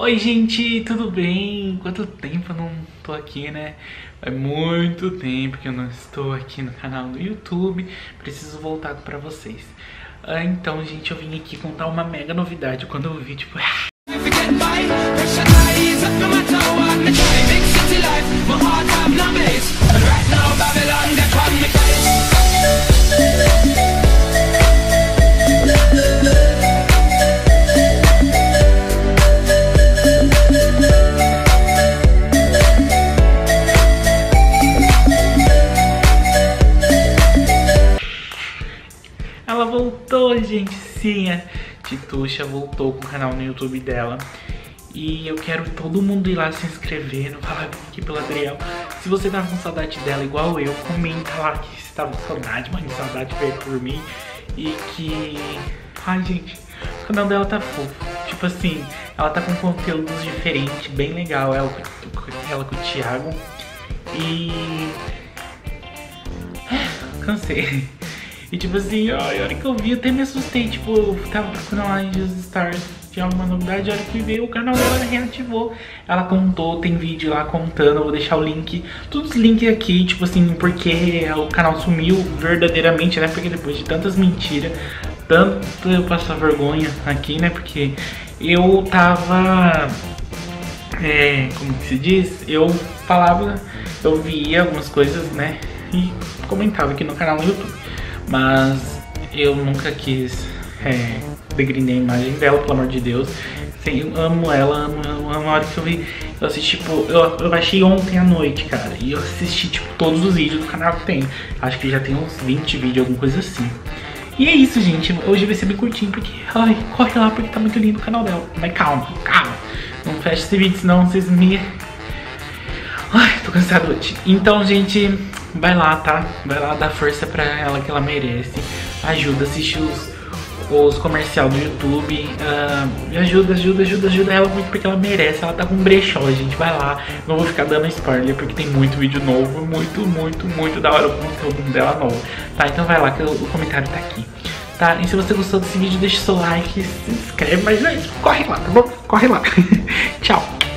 Oi gente, tudo bem? Quanto tempo eu não tô aqui, né? Faz muito tempo que eu não estou aqui no canal do YouTube. Preciso voltar pra vocês. Então, gente, eu vim aqui contar uma mega novidade. Quando eu vi, tipo... Ela voltou, gente, sim, a Tituxa voltou com o canal no YouTube dela. E eu quero todo mundo ir lá se inscrever, não falar aqui pela Adriel. Se você tava com saudade dela igual eu, comenta lá que você tava com saudade, mano, saudade veio por mim. E que... ai, gente, o canal dela tá fofo. Tipo assim, ela tá com conteúdos diferentes, bem legal, ela com o Thiago. E... cansei. E tipo assim, a hora que eu vi, eu até me assustei. Tipo, eu tava procurando lá em Jesus Stars, tinha alguma novidade. A hora que veio, o canal dela reativou. Ela contou, tem vídeo lá contando. Eu vou deixar o link, todos os links aqui. Tipo assim, porque o canal sumiu verdadeiramente, né? Porque depois de tantas mentiras, tanto eu passo vergonha aqui, né? Porque eu tava... como que se diz? Eu falava, eu via algumas coisas, né? E comentava aqui no canal no YouTube. Mas eu nunca quis degringar a imagem dela, pelo amor de Deus. Assim, eu amo ela, amo a hora que eu vi. Eu assisti, tipo, eu baixei ontem à noite, cara. E eu assisti, tipo, todos os vídeos do canal que tem. Acho que já tem uns 20 vídeos, alguma coisa assim. E é isso, gente. Hoje vai ser bem curtinho, porque... ai, corre lá, porque tá muito lindo o canal dela. Mas calma, calma. Não fecha esse vídeo, senão vocês me... ai, tô cansado hoje. Então, gente... vai lá, tá? Vai lá dar força pra ela que ela merece. Ajuda, assiste os comercial do YouTube. Ajuda ela muito porque ela merece. Ela tá com brechó, gente. Vai lá. Não vou ficar dando spoiler porque tem muito vídeo novo. Muito da hora o conteúdo dela novo. Tá? Então vai lá que o comentário tá aqui. Tá? E se você gostou desse vídeo, deixa o seu like, se inscreve. Mas, gente, corre lá, tá bom? Corre lá. Tchau.